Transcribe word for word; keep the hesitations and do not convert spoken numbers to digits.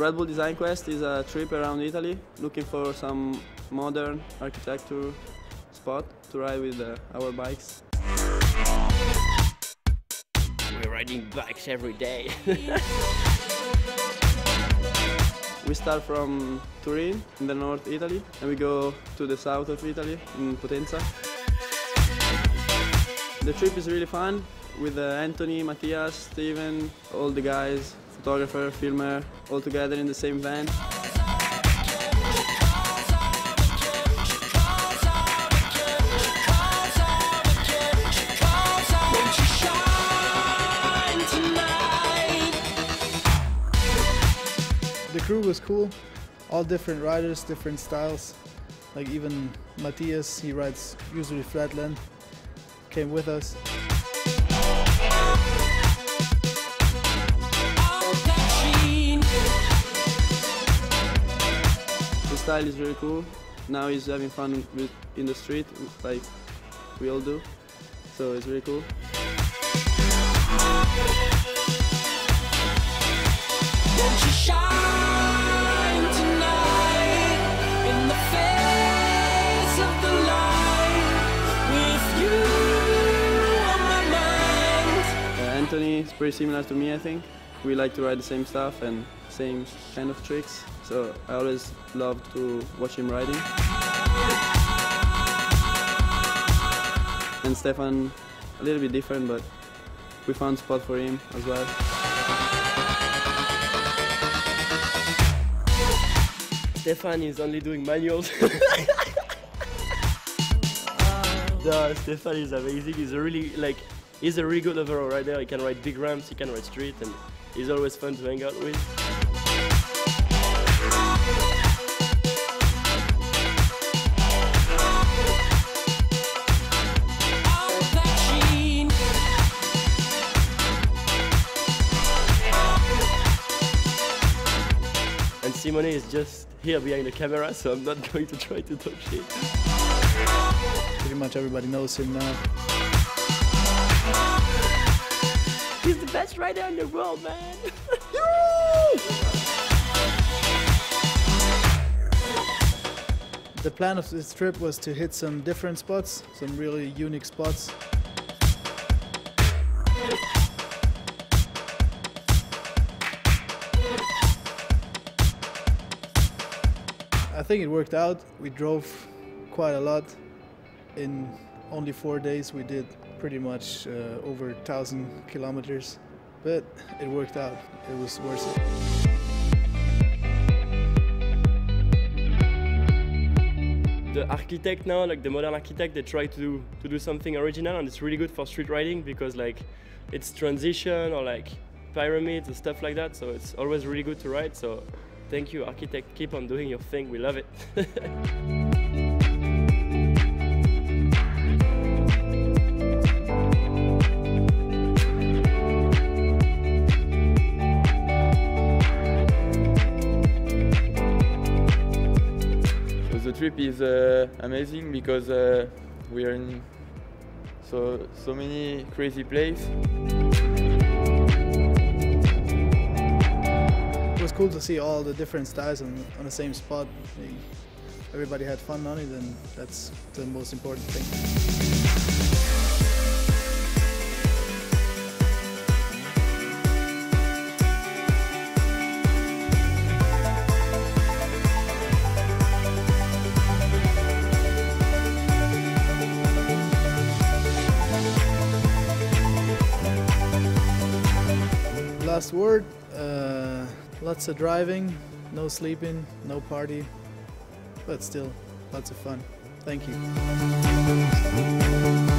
Red Bull Design Quest is a trip around Italy, looking for some modern architecture spot to ride with uh, our bikes. We're riding bikes every day. We start from Turin in the north Italy and we go to the south of Italy in Potenza. The trip is really fun with uh, Anthony, Mattias, Steven, all the guys, photographer, filmer, all together in the same van. The crew was cool, all different riders, different styles, like even Mattias, he rides usually flatland, came with us. The style is really cool, now he's having fun with, in the street, like we all do, so it's really cool. Won't you shine tonight in the face of the light with you on my mind? Uh, Anthony is pretty similar to me, I think. We like to ride the same stuff and same kind of tricks, so I always love to watch him riding. And Stefan, a little bit different, but we found a spot for him as well. Stefan is only doing manuals. No, Stefan is amazing. He's a really like he's a really good overall rider. He can ride big ramps, he can ride street, and he's always fun to hang out with. And Simone is just here behind the camera, so I'm not going to try to talk shit. Pretty much everybody knows him now. He's the best rider in the world, man! The plan of this trip was to hit some different spots, some really unique spots. I think it worked out. We drove quite a lot. In only four days we did pretty much uh, over a thousand kilometers, but it worked out. It was worth it. The architect now, like the modern architect, they try to, to do something original, and it's really good for street riding because like it's transition or like pyramids and stuff like that, so it's always really good to ride. So thank you, architect. Keep on doing your thing. We love it. So the trip is uh, amazing because uh, we are in so so many crazy places. Cool to see all the different styles on, on the same spot. Everybody had fun on it, and that's the most important thing. Last word. Uh, Lots of driving, no sleeping, no party, but still, lots of fun. Thank you.